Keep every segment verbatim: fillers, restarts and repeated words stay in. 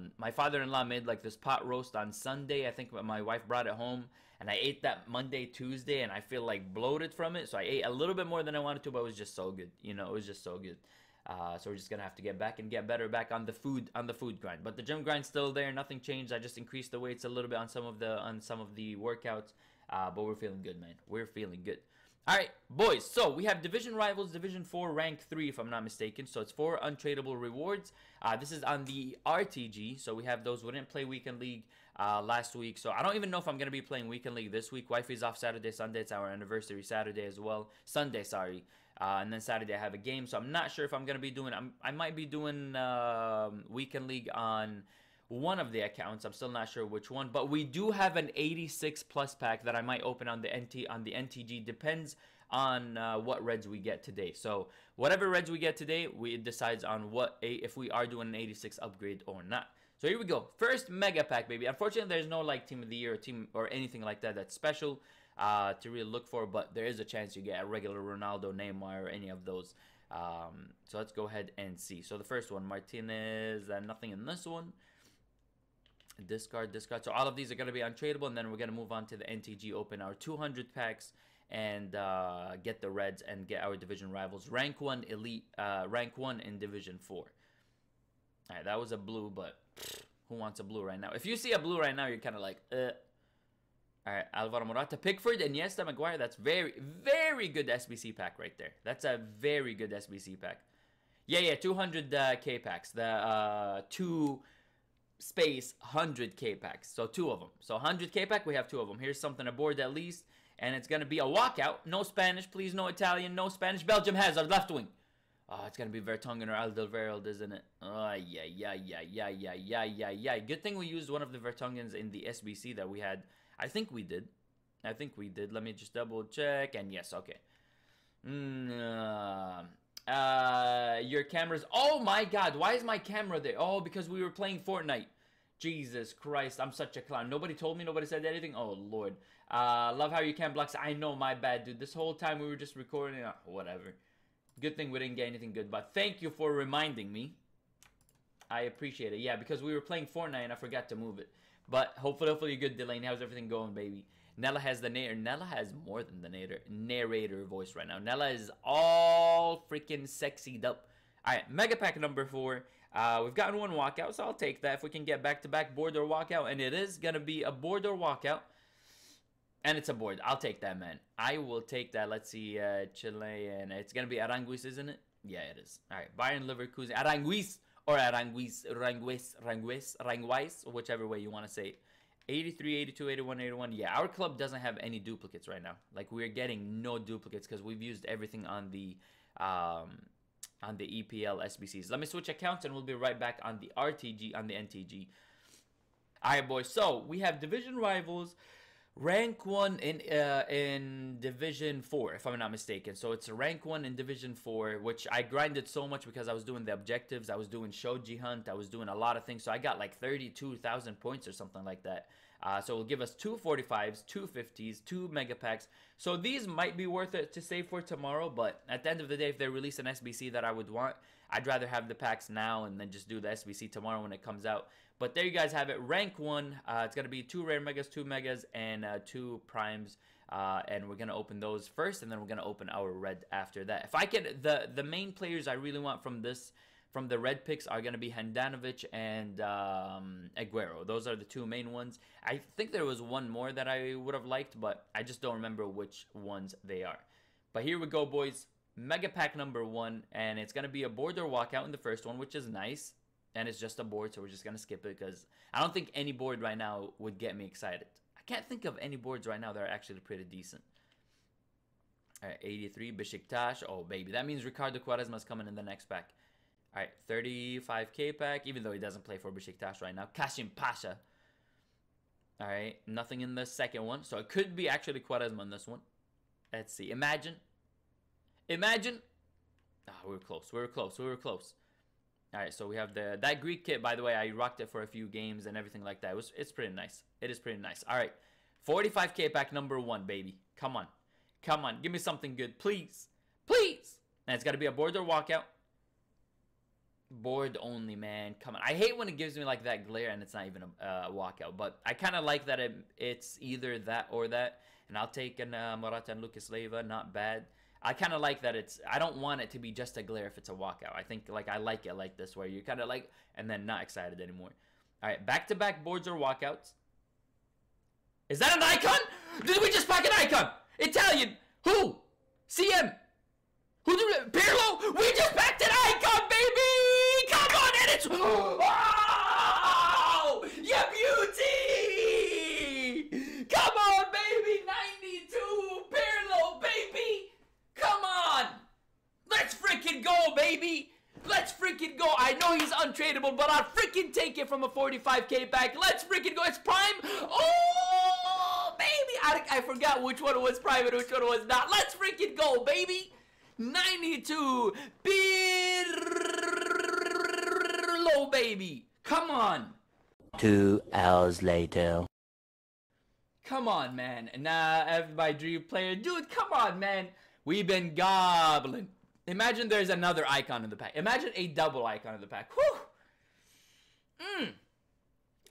Um, my father-in-law made like this pot roast on Sunday. I think my wife brought it home, and I ate that Monday, Tuesday, and I feel like bloated from it. So I ate a little bit more than I wanted to, but it was just so good. You know, it was just so good. Uh, so we're just gonna have to get back and get better back on the food on the food grind. But the gym grind's still there. Nothing changed. I just increased the weights a little bit on some of the on some of the workouts. Uh, but we're feeling good, man. We're feeling good. All right, boys. So we have division rivals, division four, rank three, if I'm not mistaken. So it's four untradeable rewards. Uh, this is on the R T G. So we have those. We didn't play weekend league uh, last week. So I don't even know if I'm gonna be playing weekend league this week. Wifey's off Saturday, Sunday. It's our anniversary Saturday as well. Sunday, sorry. Uh, and then Saturday I have a game, so I'm not sure if I'm gonna be doing. I'm, I might be doing uh, weekend league on one of the accounts. I'm still not sure which one, but we do have an eighty-six plus pack that I might open on the N T on the N T G. Depends on uh, what reds we get today. So whatever reds we get today, we it decides on what if we are doing an eighty-six upgrade or not. So here we go. First mega pack, baby. Unfortunately, there's no like team of the year or team or anything like that that's special. Uh, to really look for, but there is a chance you get a regular Ronaldo, Neymar, or any of those. Um, so let's go ahead and see. So the first one, Martinez, uh, nothing in this one. Discard, discard. So all of these are going to be untradeable, and then we're going to move on to the N T G, open our two hundred packs, and uh, get the Reds and get our division rivals. Rank one elite, uh, rank one in division four. All right, that was a blue, but who wants a blue right now? If you see a blue right now, you're kind of like, uh. All right, Alvaro Morata, Pickford, Iniesta, Maguire. That's very, very good S B C pack right there. That's a very good S B C pack. Yeah, yeah, two hundred K uh, packs. The uh, two space one hundred K packs. So two of them. So one hundred K pack, we have two of them. Here's something aboard at least. And it's going to be a walkout. No Spanish, please. No Italian, no Spanish. Belgium has our left wing. Oh, it's going to be Vertonghen or Alderweireld, isn't it? Oh, yeah, yeah, yeah, yeah, yeah, yeah, yeah, yeah. Good thing we used one of the Vertonghen's in the S B C that we had. I think we did. I think we did. Let me just double check. And yes, okay. Mm, uh, uh, your cameras. Oh my God. Why is my camera there? Oh, because we were playing Fortnite. Jesus Christ. I'm such a clown. Nobody told me. Nobody said anything. Oh, Lord. Uh, love how you can block. I know. My bad, dude. This whole time we were just recording. Uh, whatever. Good thing we didn't get anything good. But thank you for reminding me. I appreciate it. Yeah, because we were playing Fortnite and I forgot to move it. But hopefully, hopefully you're good, Delaney. How's everything going, baby? Nella has the narrator. Nella has more than the narrator narrator voice right now. Nella is all freaking sexied up. All right, mega pack number four. Uh, we've gotten one walkout, so I'll take that if we can get back-to-back board or walkout. And it is going to be a board or walkout. And it's a board. I'll take that, man. I will take that. Let's see. Uh, Chilean. It's going to be Aranguiz, isn't it? Yeah, it is. All right, Bayern Leverkusen. Aranguiz. Or Aranguiz, Aranguiz, Aranguiz, Aranguiz, whichever way you want to say it. eighty-three, eighty-two, eighty-one, eighty-one. Yeah, our club doesn't have any duplicates right now. Like, we're getting no duplicates because we've used everything on the um, on the E P L S B Cs. Let me switch accounts and we'll be right back on the R T G, on the N T G. All right, boys. So, we have division rivals. Rank one in uh, in division four, if I'm not mistaken. So it's rank one in division four, which I grinded so much because I was doing the objectives, I was doing shoji hunt, I was doing a lot of things. So I got like thirty-two thousand points or something like that. Uh, so it'll give us two forty-fives, two fifties, two mega packs. So these might be worth it to save for tomorrow. But at the end of the day, if they release an S B C that I would want, I'd rather have the packs now and then just do the S B C tomorrow when it comes out. But there you guys have it. Rank one. Uh, it's going to be two rare megas, two megas, and uh, two primes. Uh, and we're going to open those first, and then we're going to open our red after that. If I can, the, the main players I really want from this, from the red picks are going to be Handanovic and um, Aguero. Those are the two main ones. I think there was one more that I would have liked, but I just don't remember which ones they are. But here we go, boys. Mega pack number one. And it's going to be a board or walkout in the first one, which is nice. And it's just a board, so we're just going to skip it because I don't think any board right now would get me excited. I can't think of any boards right now that are actually pretty decent. All right, eighty-three, Besiktas. Oh, baby. That means Ricardo Quaresma is coming in the next pack. All right, thirty-five K pack, even though he doesn't play for Besiktas right now. Kasim Pasha. All right, nothing in the second one. So it could be actually Quaresma in this one. Let's see. Imagine. Imagine. Ah, we were close. We were close. We were close. All right, so we have the that Greek kit, by the way. I rocked it for a few games and everything like that. It was, it's pretty nice. It is pretty nice. All right, forty-five K pack number one, baby. Come on. Come on. Give me something good, please. Please. And it's got to be a board or walkout. Board only, man. Come on. I hate when it gives me like that glare and it's not even a uh, walkout. But I kind of like that it, it's either that or that. And I'll take an uh, Morata and Lucas Leiva. Not bad. I kind of like that it's... I don't want it to be just a glare if it's a walkout. I think like I like it like this where you're kind of like... And then not excited anymore. All right. Back-to-back boards or walkouts. Is that an icon? Did we just pack an icon? Italian. Who? C M. Who did... Pirlo? We just packed an icon, baby! Come on, and it's... Oh! Yeah, beauty! Come on, baby! ninety-two! Pirlo, baby! Come on! Let's freaking go, baby! Let's freaking go! I know he's untradeable, but I'll freaking take it from a forty-five K pack. Let's freaking go! It's prime! Oh, baby! I, I forgot which one was prime and which one was not. Let's freaking go, baby! ninety-two, Pirlo, baby. Come on. Two hours later. Come on, man. Nah, I have my dream player. Dude, come on, man. We've been gobbling. Imagine there's another icon in the pack. Imagine a double icon in the pack. Whew. Mm.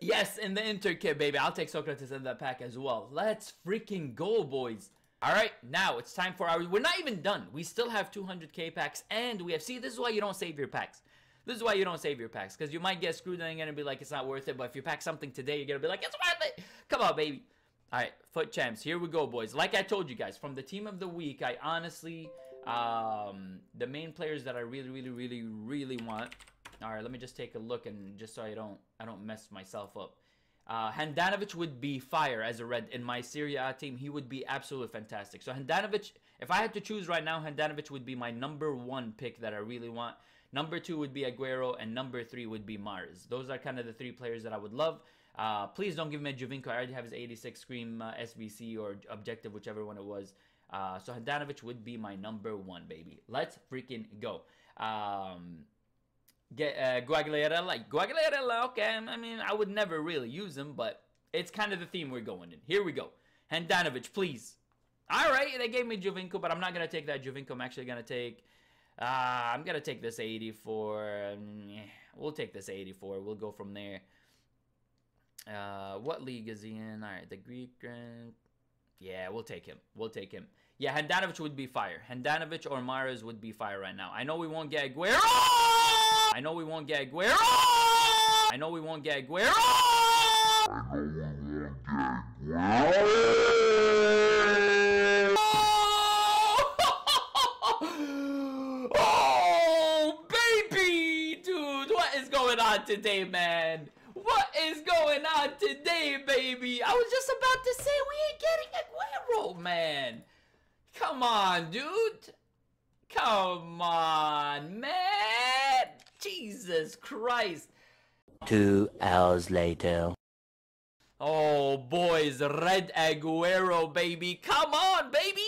Yes, in the Inter kit, baby. I'll take Socrates in that pack as well. Let's freaking go, boys. All right, now it's time for our... We're not even done. We still have two hundred K packs, and we have... See, this is why you don't save your packs. This is why you don't save your packs, because you might get screwed and you're going to be like, it's not worth it. But if you pack something today, you're going to be like, it's worth it. Come on, baby. All right, foot champs. Here we go, boys. Like I told you guys, from the team of the week, I honestly... Um, the main players that I really, really, really, really want... All right, let me just take a look, and just so I don't, I don't mess myself up. Uh, Handanovic would be fire as a red in my Serie A team. He would be absolutely fantastic. So Handanovic, if I had to choose right now, Handanovic would be my number one pick that I really want. Number two would be Aguero, and number three would be Mahrez. Those are kind of the three players that I would love. Uh, please don't give me a Jovinko. I already have his eighty-six Scream uh, S B C or Objective, whichever one it was. Uh, so Handanovic would be my number one, baby. Let's freaking go. Um... Get uh, Guagliarella, like Guagliarella, okay, I mean, I would never really use him, but it's kind of the theme we're going in. Here we go. Handanovic, please. All right, they gave me Jovinko, but I'm not going to take that Jovinko. I'm actually going to take, uh, I'm going to take this eighty-four. We'll take this eighty-four. We'll go from there. Uh, what league is he in? All right, the Greek Grand. Yeah, we'll take him. We'll take him. Yeah, Handanovic would be fire. Handanovic or Mahrez would be fire right now. I know we won't get Aguero. I know we won't get Aguero. I know we won't get Aguero. I know we won't get Aguero. Oh, baby, dude. What is going on today, man? What is going on today, baby? I was just about to say we ain't getting Aguero, man. Come on, dude. Come on, man. Jesus Christ. Two hours later. Oh, boys. Red Aguero, baby. Come on, baby.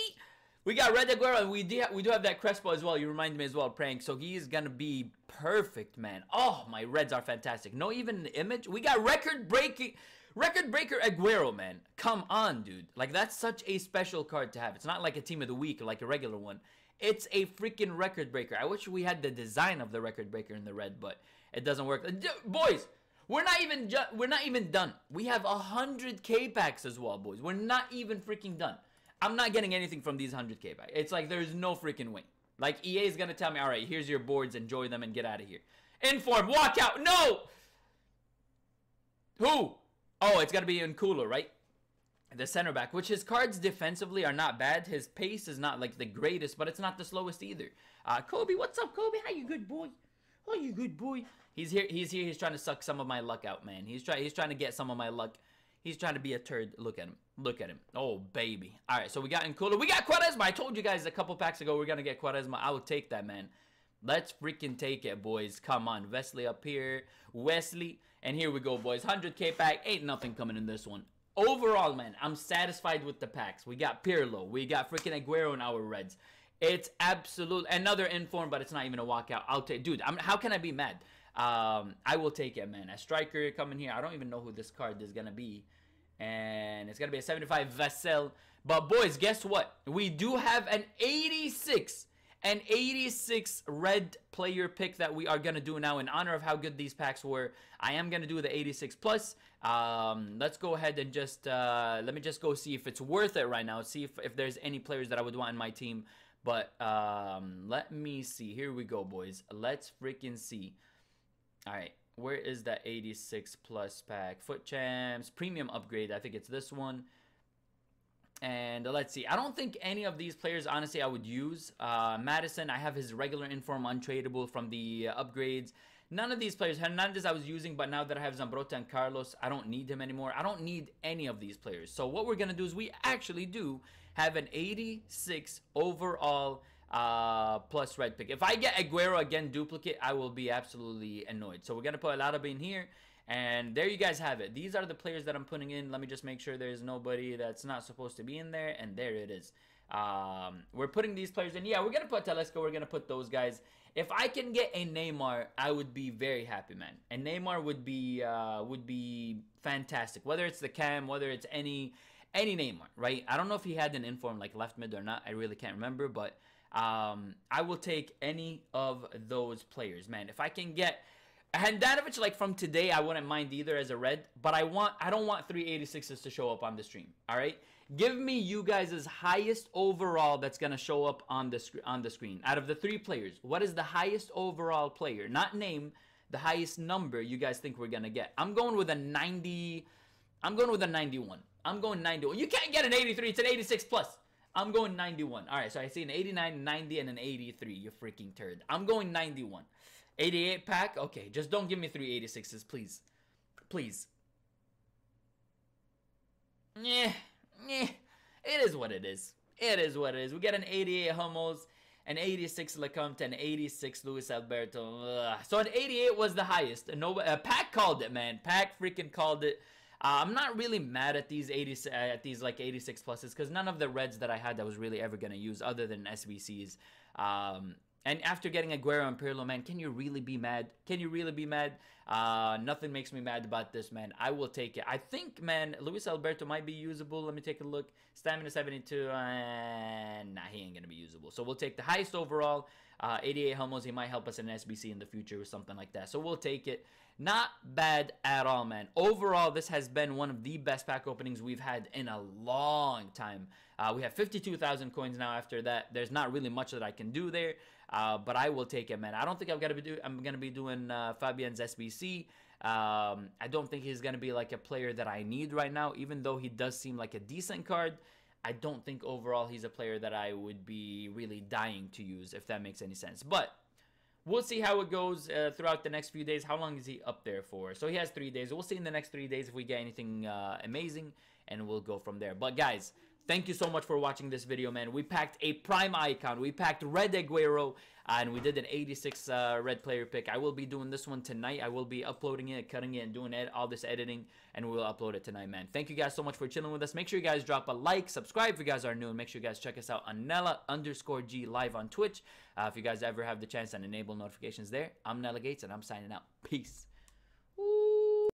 We got Red Aguero, and we do, have, we do have that Crespo as well. You remind me as well, Prank. So he is going to be perfect, man. Oh, my Reds are fantastic. No even image. We got record-breaking, record-breaker Aguero, man. Come on, dude. Like, that's such a special card to have. It's not like a team of the week or like a regular one. It's a freaking record-breaker. I wish we had the design of the record-breaker in the red, but it doesn't work. Boys! We're not even ju we're not even done. We have one hundred K packs as well, boys. We're not even freaking done. I'm not getting anything from these one hundred K back. It's like there's no freaking way. Like E A is going to tell me, all right, here's your boards. Enjoy them and get out of here. Inform. Walk out. No. Who? Oh, it's got to be Nkulo, right? The center back, which his cards defensively are not bad. His pace is not like the greatest, but it's not the slowest either. Uh, Kobe, what's up, Kobe? How you good, boy? How you good, boy? He's here. He's here. He's trying to suck some of my luck out, man. He's, try he's trying to get some of my luck. He's trying to be a turd. Look at him. Look at him. Oh, baby. All right, so we got Nkulo. We got Quaresma. I told you guys a couple packs ago we're going to get Quaresma. I would take that, man. Let's freaking take it, boys. Come on. Wesley up here. Wesley. And here we go, boys. one hundred K pack. Ain't nothing coming in this one. Overall, man, I'm satisfied with the packs. We got Pirlo. We got freaking Aguero in our Reds. It's absolute. Another inform, but it's not even a walkout. I'll take. Dude, I'm, how can I be mad? Um, I will take it, man. A striker coming here. I don't even know who this card is going to be. And it's going to be a seventy-five Vassell. But, boys, guess what? We do have an eighty-six. an eighty-six red player pick that we are going to do now in honor of how good these packs were. I am going to do the eighty-six plus. Um, let's go ahead and just, uh, let me just go see if it's worth it right now. See if, if there's any players that I would want in my team. But um, let me see. Here we go, boys. Let's freaking see. All right. Where is that eighty-six plus pack? Foot Champs, premium upgrade. I think it's this one. And let's see. I don't think any of these players, honestly, I would use. Uh, Madison, I have his regular inform untradeable from the uh, upgrades. None of these players. Hernandez I was using, but now that I have Zambrota and Carlos, I don't need him anymore. I don't need any of these players. So what we're going to do is we actually do have an eighty-six overall uh, plus red pick. If I get Aguero again duplicate, I will be absolutely annoyed. So we're going to put Alaba in here. And there you guys have it. These are the players that I'm putting in. Let me just make sure there's nobody that's not supposed to be in there. And there it is. Um, we're putting these players in. Yeah, we're going to put Telesco. We're going to put those guys. If I can get a Neymar, I would be very happy, man. And Neymar would be uh, would be fantastic. Whether it's the Cam, whether it's any, any Neymar, right? I don't know if he had an inform like left mid or not. I really can't remember. But um, I will take any of those players, man. If I can get Handanovic, like from today, I wouldn't mind either as a red, but I want I don't want three eighty-sixes to show up on the stream. All right, give me you guys' highest overall that's gonna show up on the on the screen out of the three players. What is the highest overall player? Not name, the highest number you guys think we're gonna get. I'm going with a ninety. I'm going with a ninety-one. I'm going ninety-one. You can't get an eighty-three. It's an eighty-six plus. I'm going ninety-one. All right, so I see an eighty-nine, ninety, and an eighty-three. You freaking turd. I'm going ninety-one. eighty-eight pack? Okay, just don't give me three eighty-sixes, please. Please. Yeah, yeah. It is what it is. It is what it is. We get an eighty-eight Hummels, an eighty-six Lecomte, an eighty-six Luis Alberto. Ugh. So an eighty-eight was the highest. No, uh, Pack called it, man. Pack freaking called it. Uh, I'm not really mad at these eighty, uh, at these like eighty-six pluses, because none of the reds that I had that was really ever gonna use other than S B Cs. Um, and after getting Aguero and Pirlo, man, can you really be mad? Can you really be mad? Uh, nothing makes me mad about this, man. I will take it. I think, man, Luis Alberto might be usable. Let me take a look. Stamina seventy-two, and nah, he ain't gonna be usable. So we'll take the highest overall. Uh, eighty-eight Hummels, he might help us in an S B C in the future or something like that. So we'll take it. Not bad at all, man. Overall, this has been one of the best pack openings we've had in a long time. Uh, we have fifty-two thousand coins now after that. There's not really much that I can do there, uh, but I will take it, man. I don't think I've got to be do I'm going to be doing uh, Fabian's S B C. Um, I don't think he's going to be like a player that I need right now, even though he does seem like a decent card. I don't think overall he's a player that I would be really dying to use, if that makes any sense. But we'll see how it goes uh, throughout the next few days. How long is he up there for? So he has three days. We'll see in the next three days if we get anything uh, amazing, and we'll go from there. But guys, thank you so much for watching this video, man. We packed a prime icon. We packed red Aguero, and we did an eighty-six uh, red player pick. I will be doing this one tonight. I will be uploading it, cutting it, and doing ed all this editing, and we will upload it tonight, man. Thank you guys so much for chilling with us. Make sure you guys drop a like, subscribe if you guys are new, and make sure you guys check us out on Nella underscore G live on Twitch. Uh, if you guys ever have the chance, and enable notifications there. I'm Nella Gates, and I'm signing out. Peace.